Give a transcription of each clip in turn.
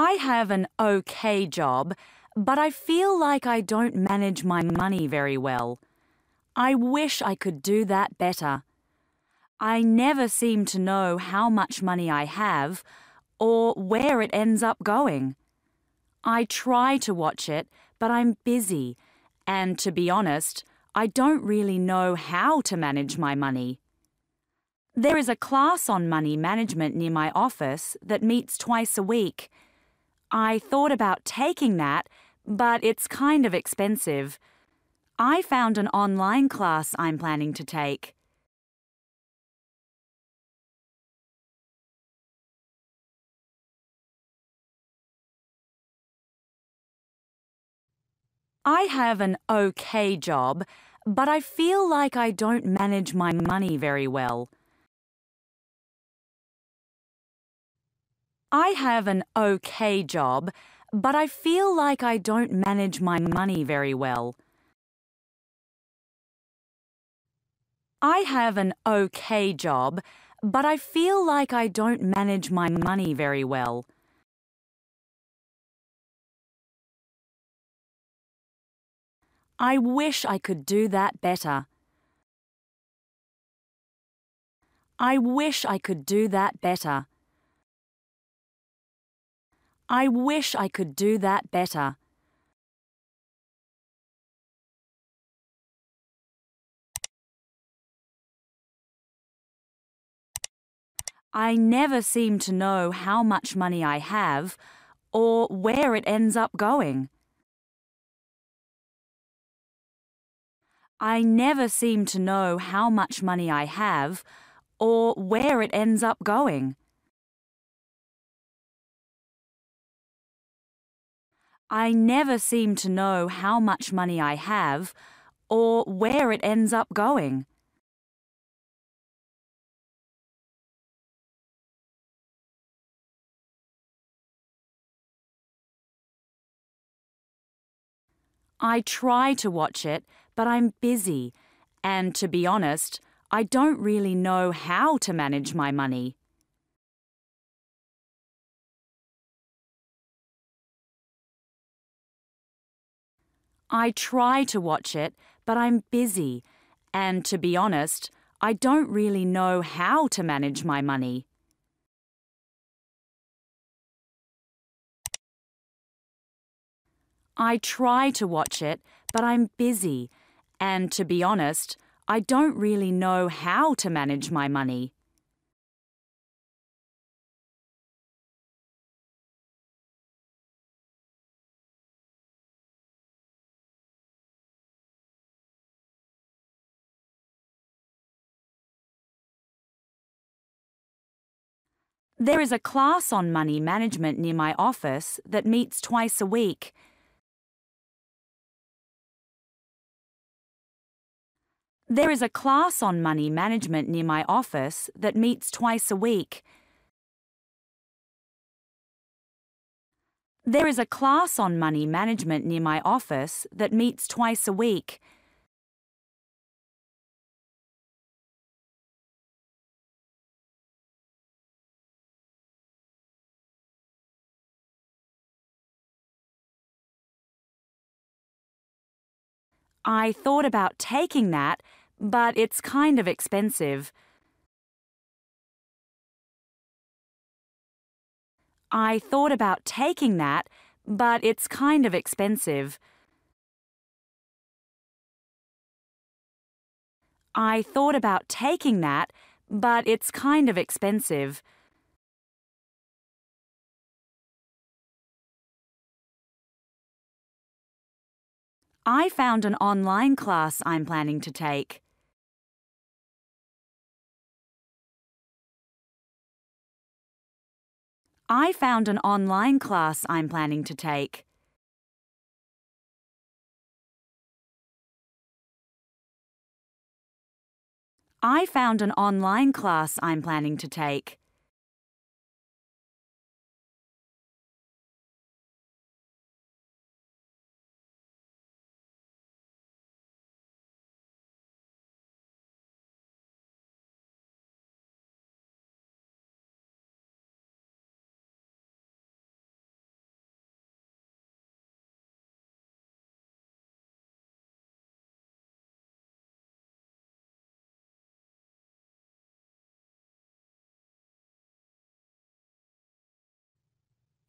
I have an okay job, but I feel like I don't manage my money very well. I wish I could do that better. I never seem to know how much money I have or where it ends up going. I try to watch it, but I'm busy, and to be honest, I don't really know how to manage my money. There is a class on money management near my office that meets twice a week. I thought about taking that, but it's kind of expensive. I found an online class I'm planning to take. I have an okay job, but I feel like I don't manage my money very well. I have an okay job, but I feel like I don't manage my money very well. I have an okay job, but I feel like I don't manage my money very well. I wish I could do that better. I wish I could do that better. I wish I could do that better. I never seem to know how much money I have or where it ends up going. I never seem to know how much money I have or where it ends up going. I never seem to know how much money I have or where it ends up going. I try to watch it, but I'm busy, and to be honest, I don't really know how to manage my money. I try to watch it, but I'm busy, and to be honest, I don't really know how to manage my money. I try to watch it, but I'm busy, and to be honest, I don't really know how to manage my money. There is a class on money management near my office that meets twice a week. There is a class on money management near my office that meets twice a week. There is a class on money management near my office that meets twice a week. I thought about taking that, but it's kind of expensive. I thought about taking that, but it's kind of expensive. I thought about taking that, but it's kind of expensive. I found an online class I'm planning to take. I found an online class I'm planning to take. I found an online class I'm planning to take.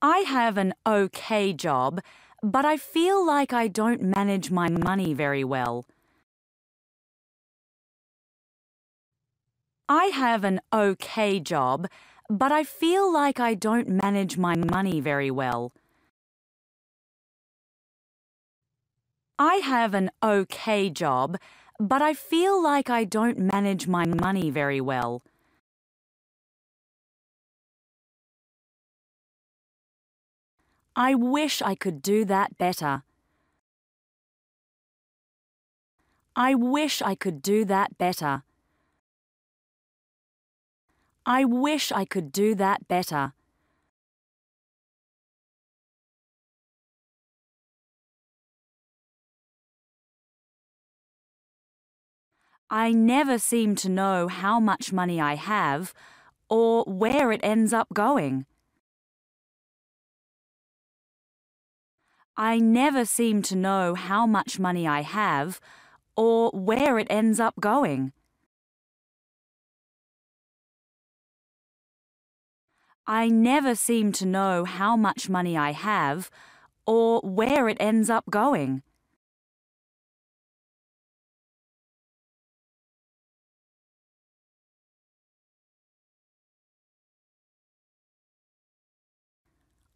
I have an okay job, but I feel like I don't manage my money very well. I have an okay job, but I feel like I don't manage my money very well. I have an okay job, but I feel like I don't manage my money very well. I wish I could do that better. I wish I could do that better. I wish I could do that better. I never seem to know how much money I have or where it ends up going. I never seem to know how much money I have or where it ends up going. I never seem to know how much money I have or where it ends up going.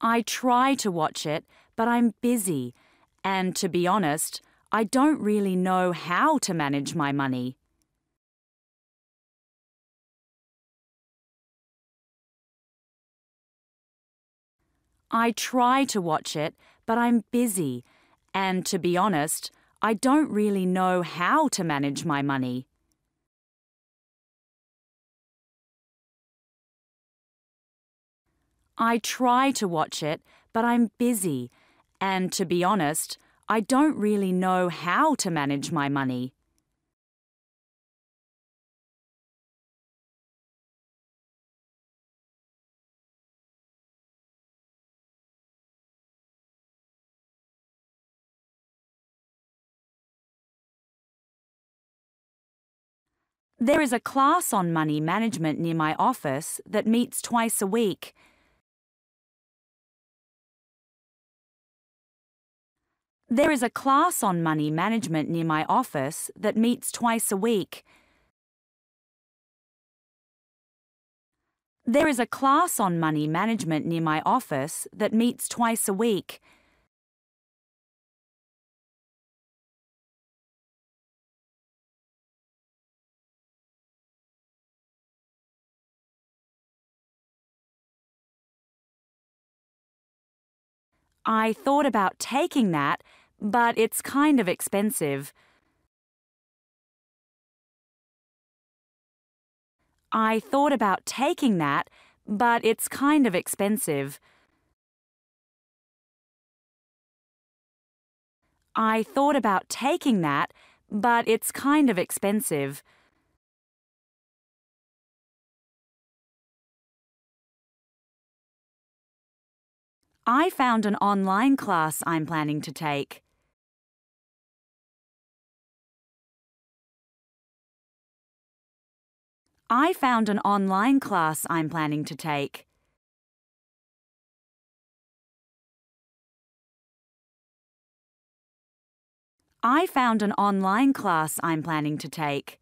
I try to watch it, but I'm busy, and to be honest, I don't really know how to manage my money. I try to watch it, but I'm busy, and to be honest, I don't really know how to manage my money. I try to watch it, but I'm busy, and to be honest, I don't really know how to manage my money. There is a class on money management near my office that meets twice a week. There is a class on money management near my office that meets twice a week. There is a class on money management near my office that meets twice a week. I thought about taking that, but it's kind of expensive. I thought about taking that, but it's kind of expensive. I thought about taking that, but it's kind of expensive. I found an online class I'm planning to take. I found an online class I'm planning to take. I found an online class I'm planning to take.